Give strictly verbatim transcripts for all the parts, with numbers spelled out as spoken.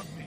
on me.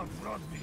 Outrun me. Outrun me.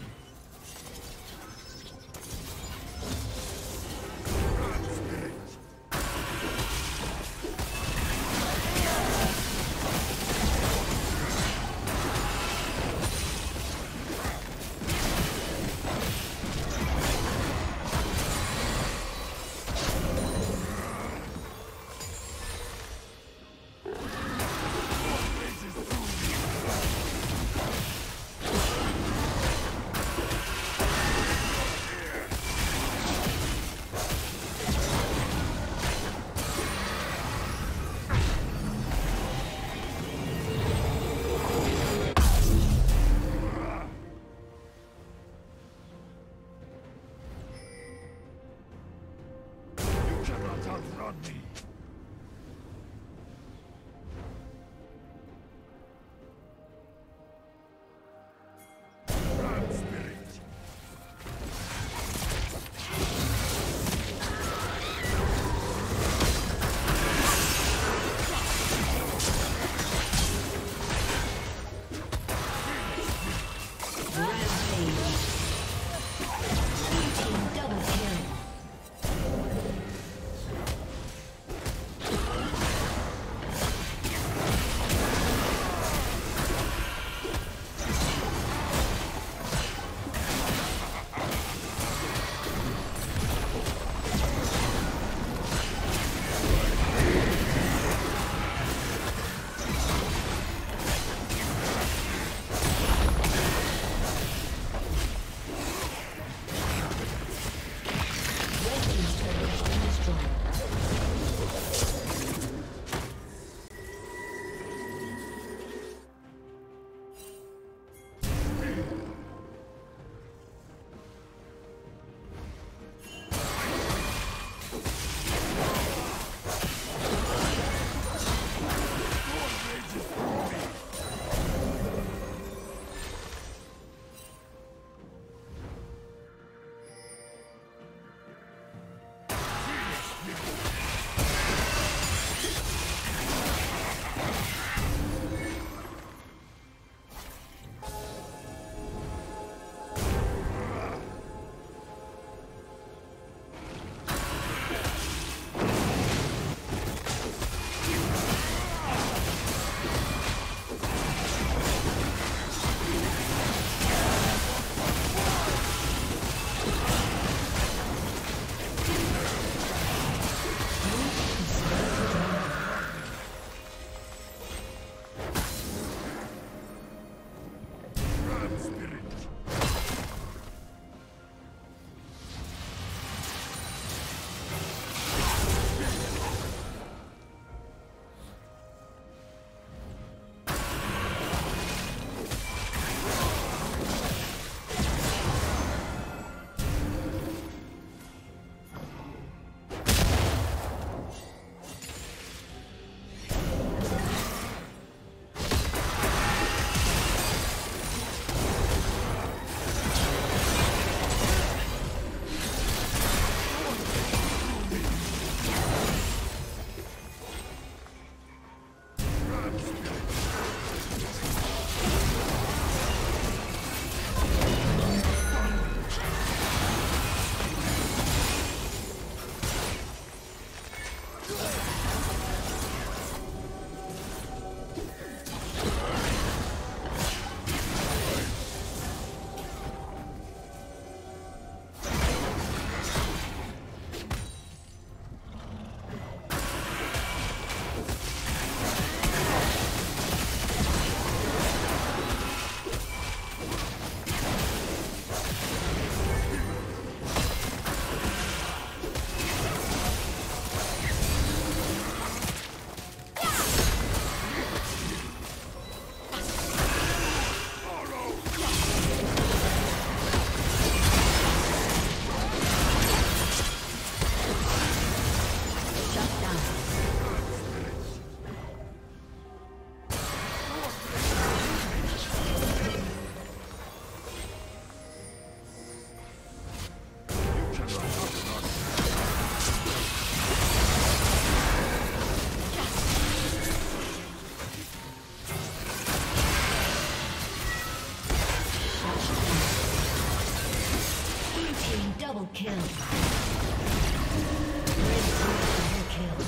team double kill. Red team double kill.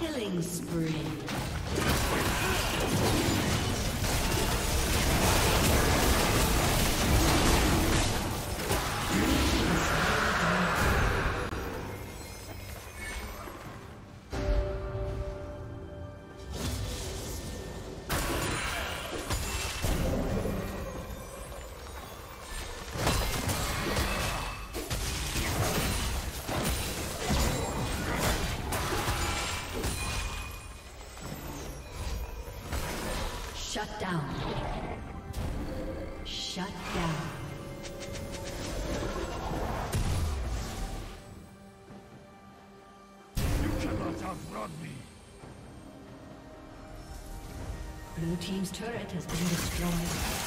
Killing spree. Shut down. Shut down. You cannot outrun me. Blue team's turret has been destroyed.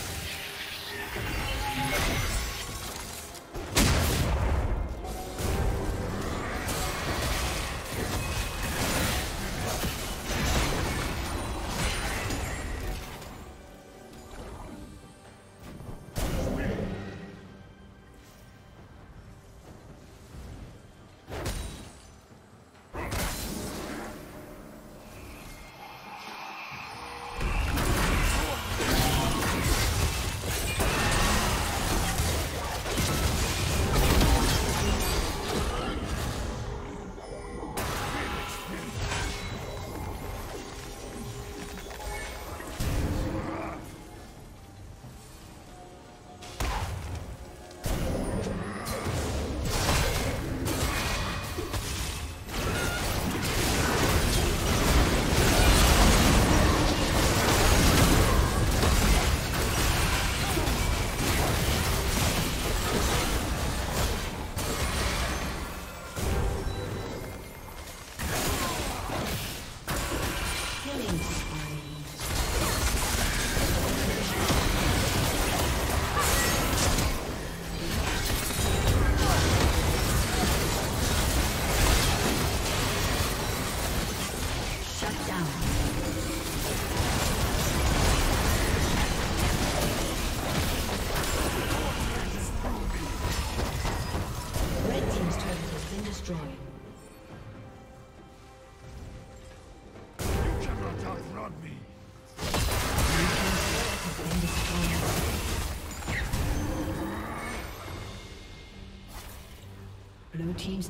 Blue team's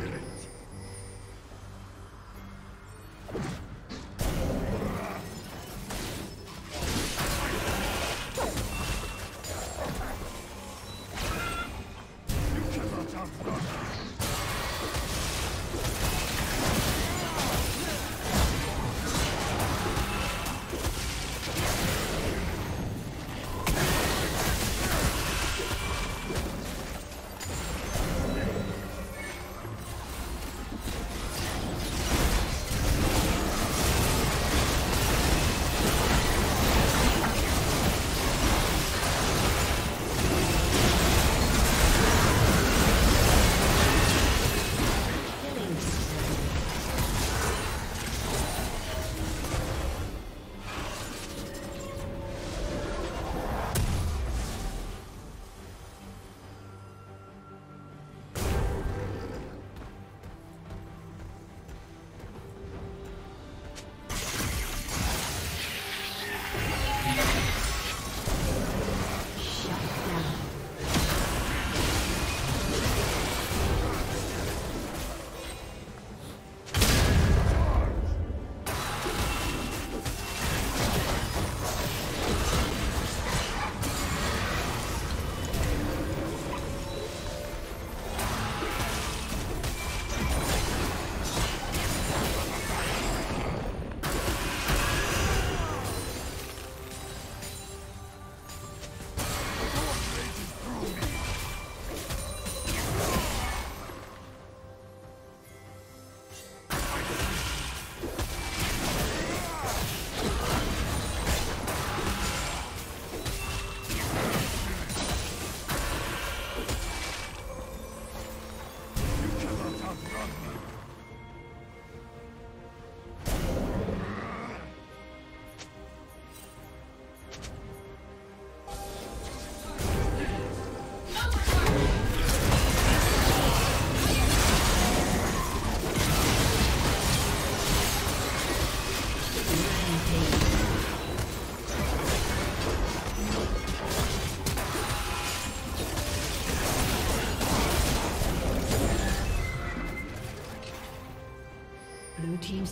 Team's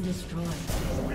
Destroyed.